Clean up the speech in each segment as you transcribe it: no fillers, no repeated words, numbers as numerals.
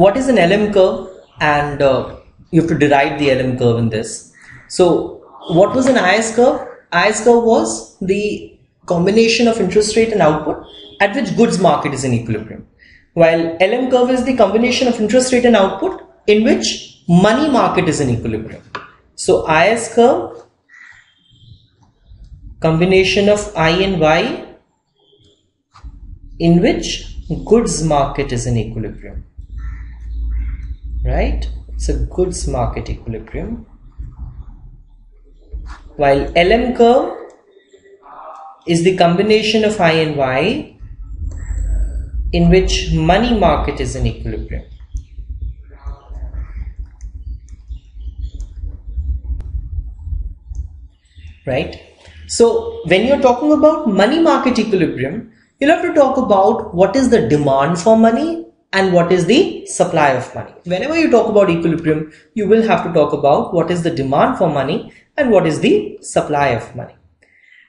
what is an LM curve, and you have to derive the LM curve in this. So what was an IS curve? IS curve was the combination of interest rate and output at which goods market is in equilibrium, while LM curve is the combination of interest rate and output in which money market is in equilibrium. So IS curve, combination of I and Y in which goods market is in equilibrium, right? It's a goods market equilibrium. While LM curve is the combination of I and Y in which money market is in equilibrium. Right? So when you're talking about money market equilibrium, you'll have to talk about what is the demand for money and what is the supply of money. Whenever you talk about equilibrium, you will have to talk about what is the demand for money and what is the supply of money.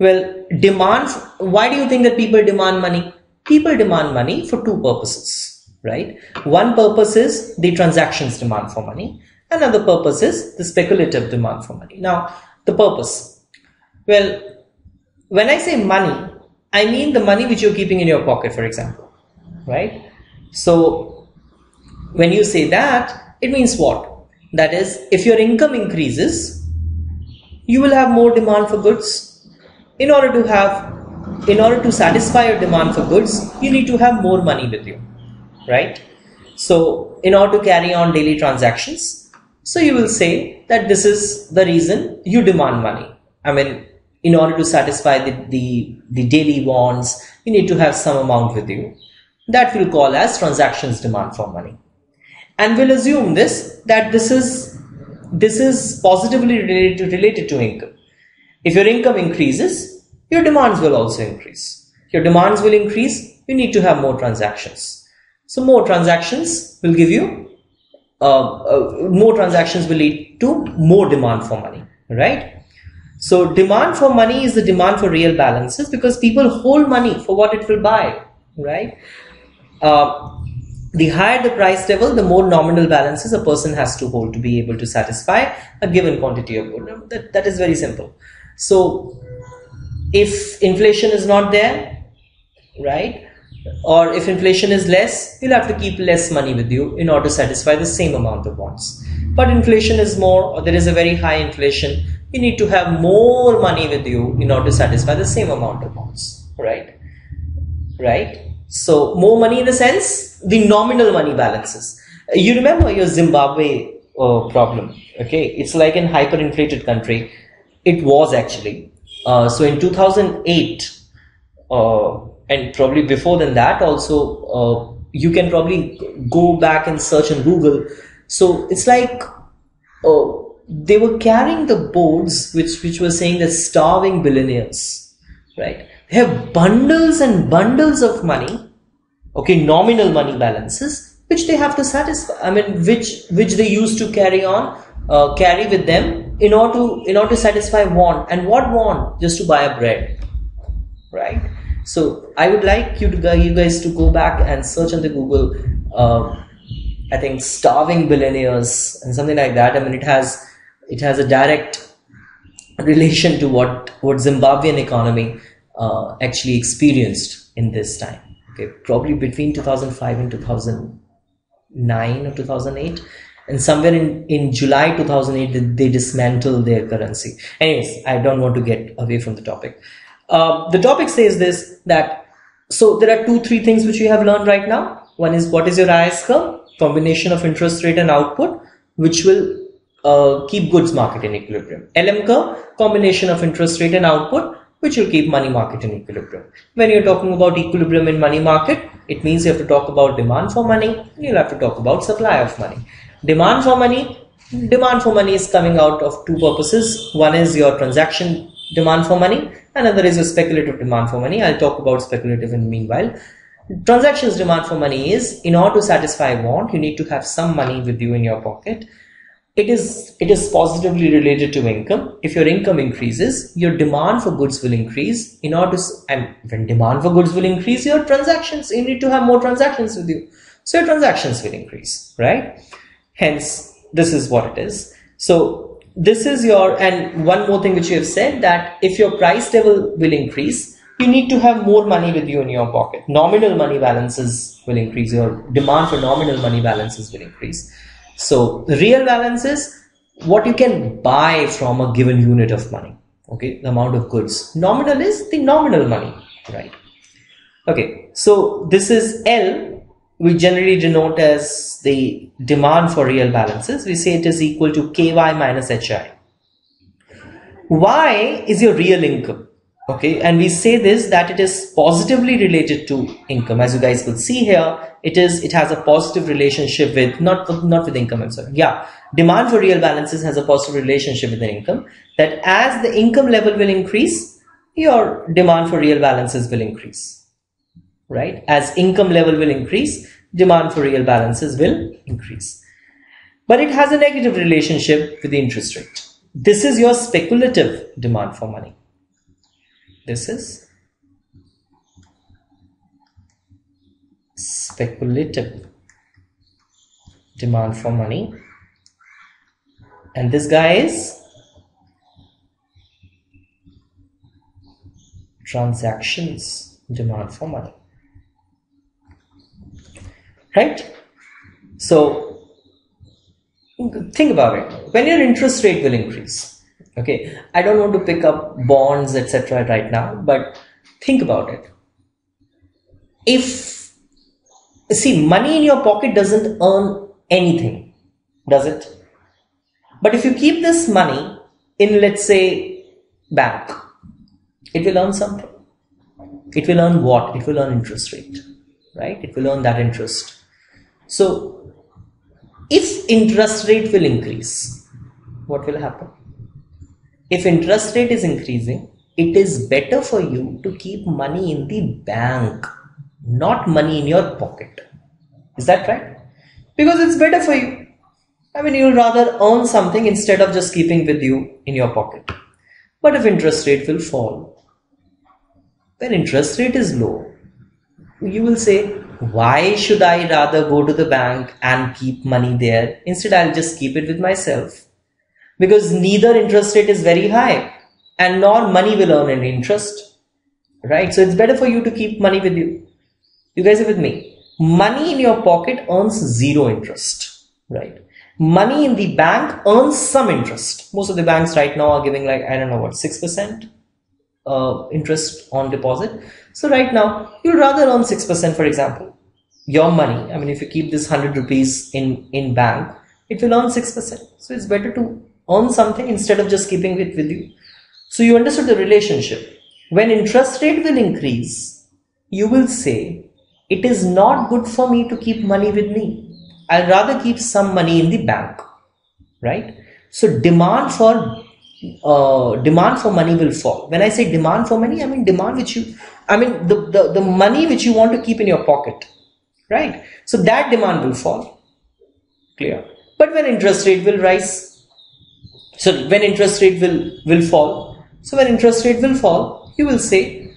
Well, demand, why do you think that people demand money? People demand money for two purposes, right? One purpose is the transactions demand for money. Another purpose is the speculative demand for money. Now, the purpose. Well, when I say money, I mean the money which you're keeping in your pocket, for example, right? So when you say that, it means what? That is, if your income increases, you will have more demand for goods. In order to satisfy your demand for goods, you need to have more money with you, right? So in order to carry on daily transactions, so you will say that this is the reason you demand money. I mean, in order to satisfy the daily wants, you need to have some amount with you. That we'll call as transactions demand for money. And we'll assume this, that this is positively related to income. If your income increases, your demands will also increase. Your demands will increase, you need to have more transactions. So more transactions will give you, more transactions will lead to more demand for money, right? So demand for money is the demand for real balances, because people hold money for what it will buy, right? The higher the price level, the more nominal balances a person has to hold to be able to satisfy a given quantity of gold. That is very simple. So if inflation is not there, right? Or if inflation is less, you'll have to keep less money with you in order to satisfy the same amount of wants. But inflation is more, or there is a very high inflation, you need to have more money with you in order to satisfy the same amount of wants, right? Right? So more money in the sense, the nominal money balances. You remember your Zimbabwe problem, okay? It's like an hyperinflated country. It was actually. So in 2008, and probably before than that also, you can probably go back and search in Google. So it's like, they were carrying the boards which were saying that starving billionaires, right? They have bundles and bundles of money, okay, nominal money balances, which they have to satisfy. I mean, which they used to carry with them in order to satisfy want. And what want? Just to buy a bread, right? So I would like you guys to go back and search on the Google. I think starving billionaires and something like that. I mean, it has a direct relation to what Zimbabwean economy actually experienced in this time. Okay, probably between 2005 and 2009 or 2008, and somewhere in July 2008 they dismantled their currency. Anyways, I don't want to get away from the topic. The topic says this, that so there are three things which we have learned right now. One is, what is your IS curve? Combination of interest rate and output, which will keep goods market in equilibrium. LM curve, combination of interest rate and output, which will keep money market in equilibrium. When you're talking about equilibrium in money market, it means you have to talk about demand for money. You'll have to talk about supply of money. Demand for money is coming out of two purposes. One is your transaction demand for money. Another is your speculative demand for money. I'll talk about speculative in the meanwhile. Transactions demand for money is, in order to satisfy want, you need to have some money with you in your pocket. It is positively related to income. If your income increases, your demand for goods will increase. And when demand for goods will increase, you need to have more transactions with you. so your transactions will increase, right? Hence, this is what it is. So this is your, and one more thing which you have said, that if your price level will increase, you need to have more money with you in your pocket. Nominal money balances will increase, your demand for nominal money balances will increase. So the real balance is what you can buy from a given unit of money, okay, the amount of goods. Nominal is the nominal money, right? Okay, so this is L, we generally denote as the demand for real balances. We say it is equal to KY minus HI. Y is your real income. Okay, and we say this that it is positively related to income. As you guys could see here, it has a positive relationship with, not with income, I'm sorry. Yeah, demand for real balances has a positive relationship with the income, that as the income level will increase, your demand for real balances will increase, right? As income level will increase, demand for real balances will increase. But it has a negative relationship with the interest rate. This is your speculative demand for money. This is speculative demand for money, and this guy is transactions demand for money, right? So think about it. When your interest rate will increase, okay, I don't want to pick up bonds, etc. right now, but think about it. If, see, money in your pocket doesn't earn anything, does it? But if you keep this money in, let's say, bank, it will earn something. It will earn what? It will earn interest rate, right? It will earn that interest. So if interest rate will increase, what will happen? If interest rate is increasing, it is better for you to keep money in the bank, not money in your pocket. Is that right? Because it's better for you. I mean, you'll rather earn something instead of just keeping with you in your pocket. But if interest rate will fall, when interest rate is low, you will say, why should I rather go to the bank and keep money there? Instead, I'll just keep it with myself. Because neither interest rate is very high and nor money will earn any interest, right? So it's better for you to keep money with you. You guys are with me? Money in your pocket earns zero interest, right? Money in the bank earns some interest. Most of the banks right now are giving like, I don't know what, 6% interest on deposit. So right now, you'd rather earn 6%, for example. Your money, I mean, if you keep this 100 rupees in bank, it will earn 6%. So it's better to earn something instead of just keeping it with you. So you understood the relationship. When interest rate will increase, you will say, it is not good for me to keep money with me. I'd rather keep some money in the bank, right? So demand for money will fall. When I say demand for money, I mean demand which you, I mean the money which you want to keep in your pocket, right? So that demand will fall. Clear? But when interest rate will rise, so when interest rate will fall, so when interest rate will fall, you will say,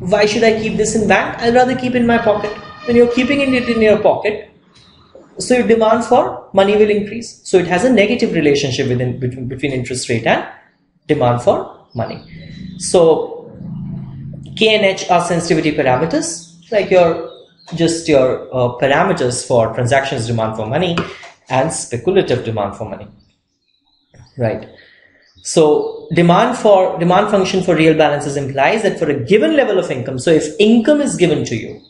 why should I keep this in bank? I'd rather keep in my pocket. When you're keeping it in your pocket, so your demand for money will increase. So it has a negative relationship between interest rate and demand for money. So K and H are sensitivity parameters, like your parameters for transactions demand for money and speculative demand for money. Right. So demand function for real balances implies that for a given level of income, so if income is given to you,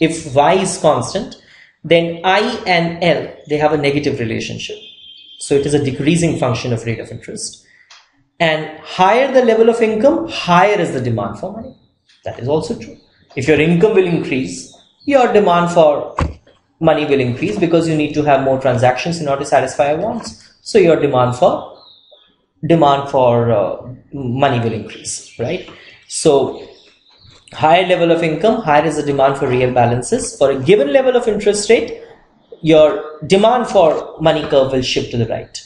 if Y is constant, then I and L, they have a negative relationship. So it is a decreasing function of rate of interest. And higher the level of income, higher is the demand for money. That is also true. If your income will increase, your demand for money will increase because you need to have more transactions in order to satisfy your wants. So your demand for money will increase, right? So higher level of income, higher is the demand for real balances. For a given level of interest rate, your demand for money curve will shift to the right.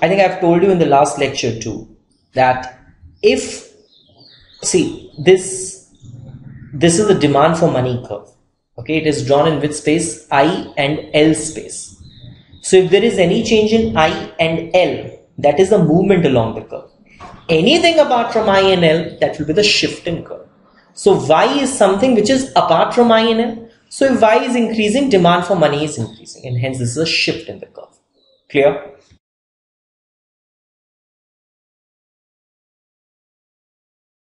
I think I've told you in the last lecture too, that if, see, this is the demand for money curve. Okay, it is drawn in which space? I and L space. So if there is any change in I and L, that is the movement along the curve. Anything apart from I and L, that will be the shift in curve. So Y is something which is apart from I and L. So if Y is increasing, demand for money is increasing, and hence this is a shift in the curve. Clear?